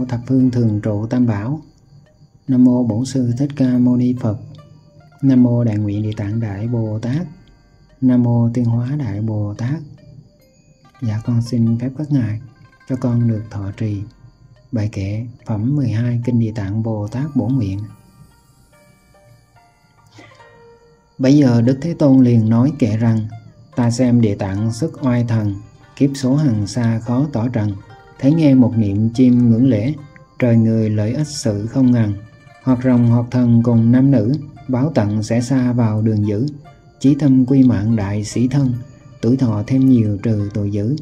mô thập phương thường trụ tam bảo. Nam mô Bổn Sư Thích Ca Mâu Ni Phật. Nam mô Đại Nguyện Địa Tạng Đại Bồ Tát. Nam mô Tiên Hóa Đại Bồ Tát. Dạ con xin phép các ngài cho con được thọ trì bài kệ phẩm 12 Kinh Địa Tạng Bồ Tát Bổn Nguyện. Bấy giờ Đức Thế Tôn liền nói kệ rằng: Ta xem Địa Tạng sức oai thần, kiếp số hằng xa khó tỏ trần. Thấy nghe một niệm chim ngưỡng lễ, trời người lợi ích sự không ngần. Hoặc rồng hoặc thần cùng nam nữ, báo tận sẽ xa vào đường dữ. Chí tâm quy mạng đại sĩ thân, tuổi thọ thêm nhiều trừ tội dữ.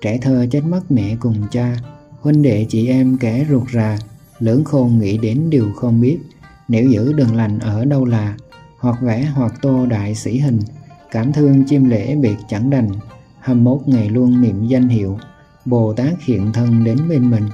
Trẻ thơ chết mất mẹ cùng cha, huynh đệ chị em kẻ ruột rà. Lưỡng khôn nghĩ đến điều không biết, nếu giữ đường lành ở đâu là. Hoặc vẽ hoặc tô đại sĩ hình, cảm thương chim lễ biệt chẳng đành. 21 ngày luôn niệm danh hiệu, Bồ Tát hiện thân đến bên mình.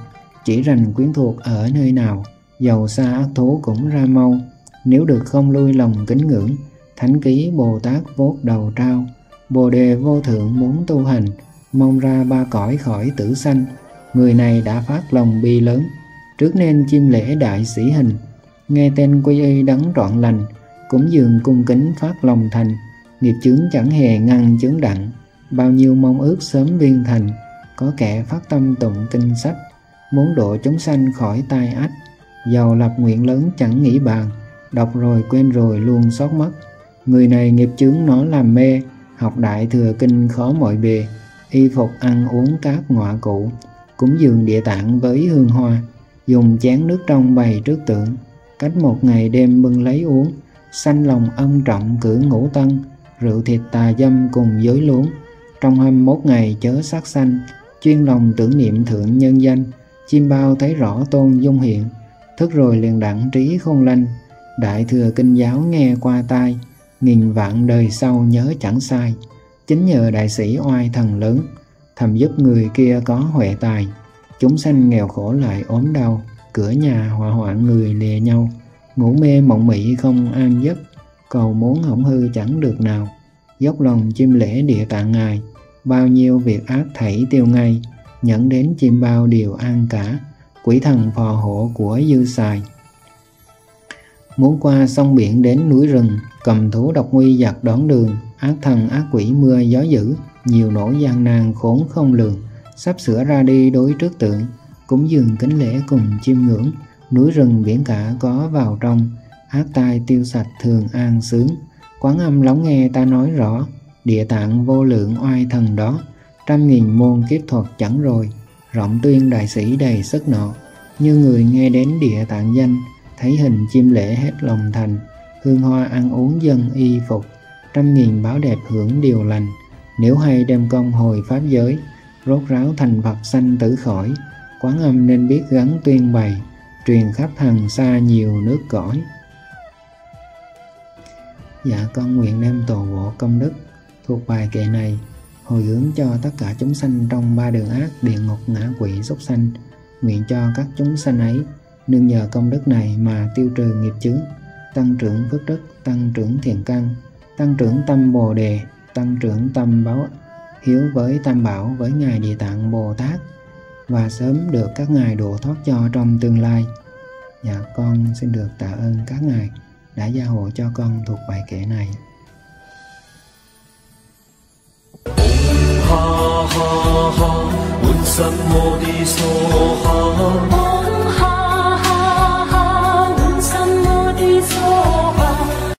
Chỉ rành quyến thuộc ở nơi nào, giàu xa ác thú cũng ra mau. Nếu được không lui lòng kính ngưỡng, thánh ký Bồ Tát vốt đầu trao. Bồ đề vô thượng muốn tu hành, mong ra ba cõi khỏi tử sanh. Người này đã phát lòng bi lớn, trước nên chiêm lễ đại sĩ hình. Nghe tên quy y đấng trọn lành, cúng dường cung kính phát lòng thành. Nghiệp chướng chẳng hề ngăn chướng đặng, bao nhiêu mong ước sớm viên thành. Có kẻ phát tâm tụng kinh sách, muốn độ chúng sanh khỏi tai ách. Giàu lập nguyện lớn chẳng nghĩ bàn, đọc rồi quên rồi luôn xót mất. Người này nghiệp chướng nó làm mê, học đại thừa kinh khó mọi bề. Y phục ăn uống các ngọa cụ, cúng dường Địa Tạng với hương hoa. Dùng chén nước trong bày trước tượng, cách một ngày đêm bưng lấy uống. Sanh lòng ân trọng cử ngũ tân, rượu thịt tà dâm cùng giới luống. Trong 21 ngày chớ sát sanh, chuyên lòng tưởng niệm thượng nhân danh. Chim bao thấy rõ tôn dung hiện, thức rồi liền đặng trí khôn lanh. Đại thừa kinh giáo nghe qua tai, nghìn vạn đời sau nhớ chẳng sai. Chính nhờ đại sĩ oai thần lớn, thầm giúp người kia có huệ tài. Chúng sanh nghèo khổ lại ốm đau, cửa nhà họa hoạn người lìa nhau. Ngủ mê mộng mị không an giấc, cầu muốn hỏng hư chẳng được nào. Dốc lòng chiêm lễ Địa Tạng ngài, bao nhiêu việc ác thảy tiêu ngay. Nhận đến chim bao đều an cả, quỷ thần phò hộ của dư xài. Muốn qua sông biển đến núi rừng, cầm thú độc nguy giặc đón đường. Ác thần ác quỷ mưa gió dữ, nhiều nỗi gian nan khốn không lường. Sắp sửa ra đi đối trước tượng, cúng dường kính lễ cùng chiêm ngưỡng. Núi rừng biển cả có vào trong, ác tai tiêu sạch thường an sướng. Quán Âm lắng nghe ta nói rõ, Địa Tạng vô lượng oai thần đó. Trăm nghìn môn kiếp thuật chẳng rồi, rộng tuyên đại sĩ đầy sức nọ. Như người nghe đến Địa Tạng danh, thấy hình chim lễ hết lòng thành. Hương hoa ăn uống dân y phục, trăm nghìn báo đẹp hưởng điều lành. Nếu hay đem công hồi pháp giới, rốt ráo thành Phật sanh tử khỏi. Quán Âm nên biết gắn tuyên bày, truyền khắp hằng xa nhiều nước cõi. Dạ con nguyện đem toàn bộ công đức thuộc bài kệ này hồi hướng cho tất cả chúng sanh trong ba đường ác, địa ngục, ngã quỷ, súc sanh. Nguyện cho các chúng sanh ấy nương nhờ công đức này mà tiêu trừ nghiệp chướng, tăng trưởng phước đức, tăng trưởng thiện căn, tăng trưởng tâm bồ đề, tăng trưởng tâm báo hiếu với tam bảo, với ngài Địa Tạng Bồ Tát, và sớm được các ngài độ thoát cho trong tương lai. Dạ con xin được tạ ơn các ngài đã gia hộ cho con thuộc bài kệ này. Ha ha ha,